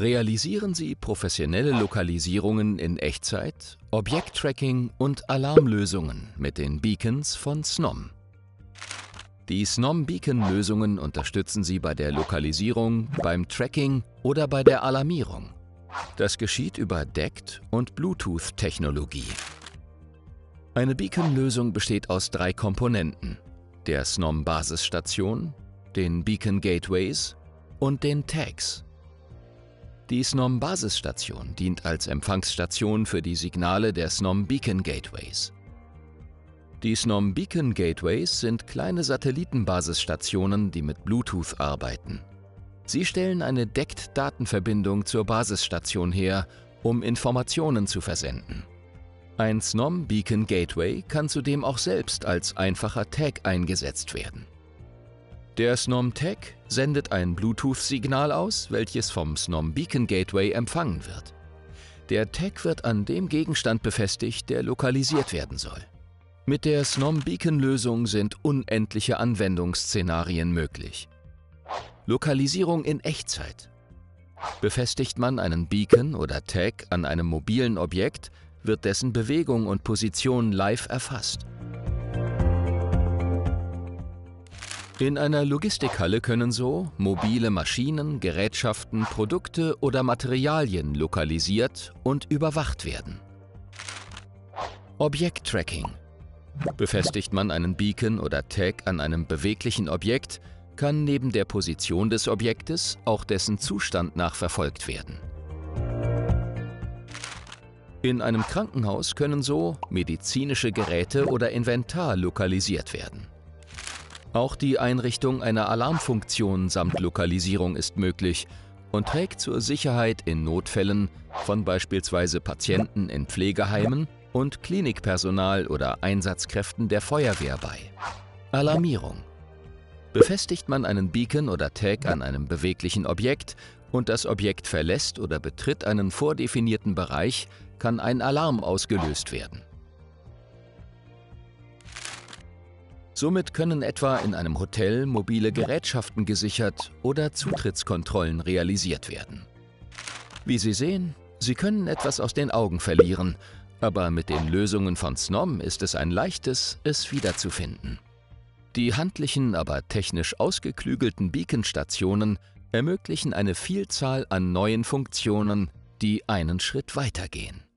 Realisieren Sie professionelle Lokalisierungen in Echtzeit, Objekttracking und Alarmlösungen mit den Beacons von Snom. Die Snom-Beacon-Lösungen unterstützen Sie bei der Lokalisierung, beim Tracking oder bei der Alarmierung. Das geschieht über DECT und Bluetooth-Technologie. Eine Beacon-Lösung besteht aus 3 Komponenten: der Snom-Basisstation, den Beacon-Gateways und den Tags. Die Snom-Basisstation dient als Empfangsstation für die Signale der Snom-Beacon-Gateways. Die Snom-Beacon-Gateways sind kleine Satellitenbasisstationen, die mit Bluetooth arbeiten. Sie stellen eine DECT-Datenverbindung zur Basisstation her, um Informationen zu versenden. Ein Snom-Beacon-Gateway kann zudem auch selbst als einfacher Tag eingesetzt werden. Der Snom-Tag sendet ein Bluetooth-Signal aus, welches vom Snom-Beacon-Gateway empfangen wird. Der Tag wird an dem Gegenstand befestigt, der lokalisiert werden soll. Mit der Snom-Beacon-Lösung sind unendliche Anwendungsszenarien möglich. Lokalisierung in Echtzeit. Befestigt man einen Beacon oder Tag an einem mobilen Objekt, wird dessen Bewegung und Position live erfasst. In einer Logistikhalle können so mobile Maschinen, Gerätschaften, Produkte oder Materialien lokalisiert und überwacht werden. Objekttracking. Befestigt man einen Beacon oder Tag an einem beweglichen Objekt, kann neben der Position des Objektes auch dessen Zustand nachverfolgt werden. In einem Krankenhaus können so medizinische Geräte oder Inventar lokalisiert werden. Auch die Einrichtung einer Alarmfunktion samt Lokalisierung ist möglich und trägt zur Sicherheit in Notfällen von beispielsweise Patienten in Pflegeheimen und Klinikpersonal oder Einsatzkräften der Feuerwehr bei. Alarmierung. Befestigt man einen Beacon oder Tag an einem beweglichen Objekt und das Objekt verlässt oder betritt einen vordefinierten Bereich, kann ein Alarm ausgelöst werden. Somit können etwa in einem Hotel mobile Gerätschaften gesichert oder Zutrittskontrollen realisiert werden. Wie Sie sehen, Sie können etwas aus den Augen verlieren, aber mit den Lösungen von Snom ist es ein leichtes, es wiederzufinden. Die handlichen, aber technisch ausgeklügelten Beacon-Stationen ermöglichen eine Vielzahl an neuen Funktionen, die einen Schritt weitergehen.